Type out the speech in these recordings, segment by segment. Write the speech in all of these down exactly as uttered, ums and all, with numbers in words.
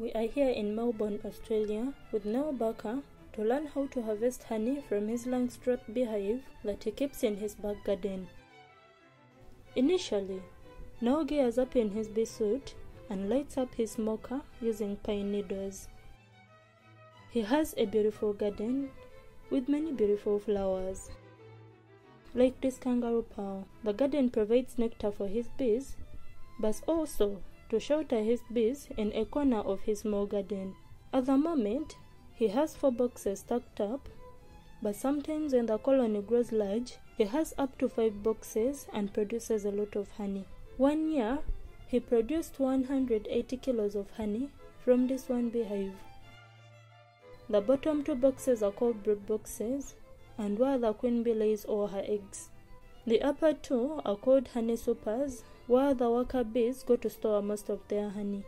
We are here in Melbourne, Australia, with Noel Barker to learn how to harvest honey from his Langstroth beehive that he keeps in his back garden. Initially, Noel gears up in his bee suit and lights up his smoker using pine needles. He has a beautiful garden with many beautiful flowers. Like this kangaroo paw, the garden provides nectar for his bees, but also to shelter his bees in a corner of his small garden. At the moment, he has four boxes stacked up, but sometimes when the colony grows large, he has up to five boxes and produces a lot of honey. One year, he produced one hundred eighty kilos of honey from this one beehive. The bottom two boxes are called brood boxes, and where the queen bee lays all her eggs. The upper two are called honey supers, where the worker bees go to store most of their honey.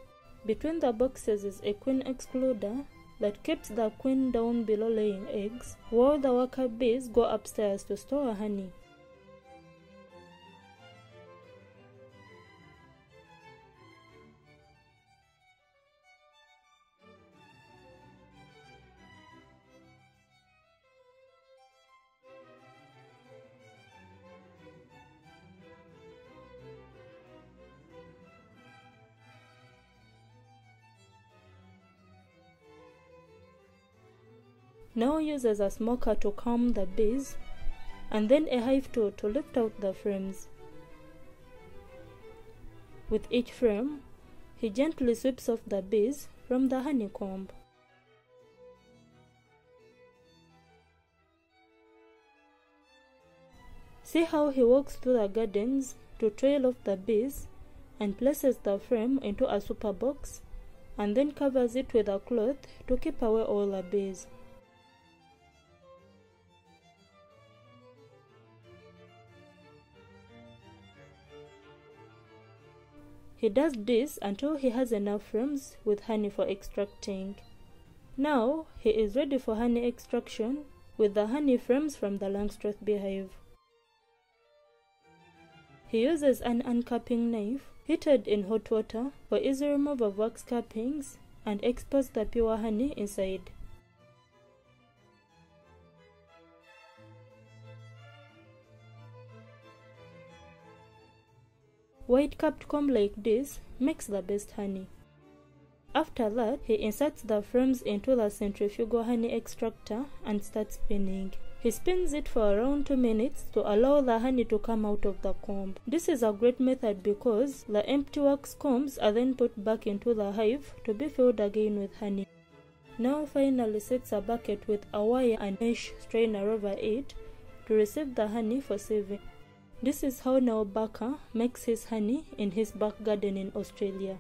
Between the boxes is a queen excluder that keeps the queen down below laying eggs, while the worker bees go upstairs to store honey. Now uses a smoker to calm the bees, and then a hive tool to lift out the frames. With each frame, he gently sweeps off the bees from the honeycomb. See how he walks through the gardens to trail off the bees and places the frame into a super box, and then covers it with a cloth to keep away all the bees. He does this until he has enough frames with honey for extracting. Now he is ready for honey extraction with the honey frames from the Langstroth beehive. He uses an uncapping knife heated in hot water for easy removal of wax cappings and expose the pure honey inside. White-capped comb like this makes the best honey. After that, he inserts the frames into the centrifugal honey extractor and starts spinning. He spins it for around two minutes to allow the honey to come out of the comb. This is a great method because the empty wax combs are then put back into the hive to be filled again with honey. Now finally sets a bucket with a wire and mesh strainer over it to receive the honey for saving. This is how Noel Barker makes his honey in his back garden in Australia.